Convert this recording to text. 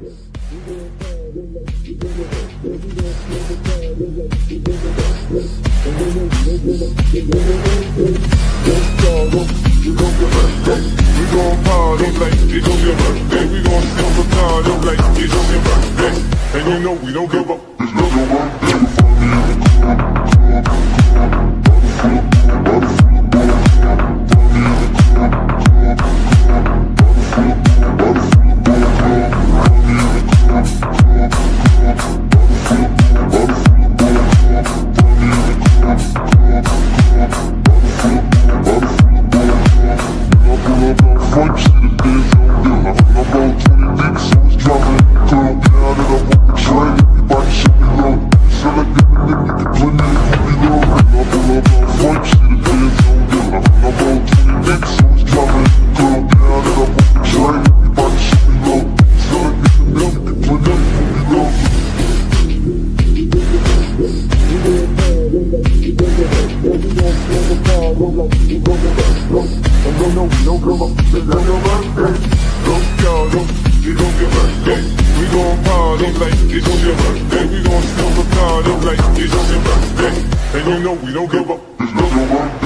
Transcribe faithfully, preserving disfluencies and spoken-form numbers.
We don't give up. It's not your birthday.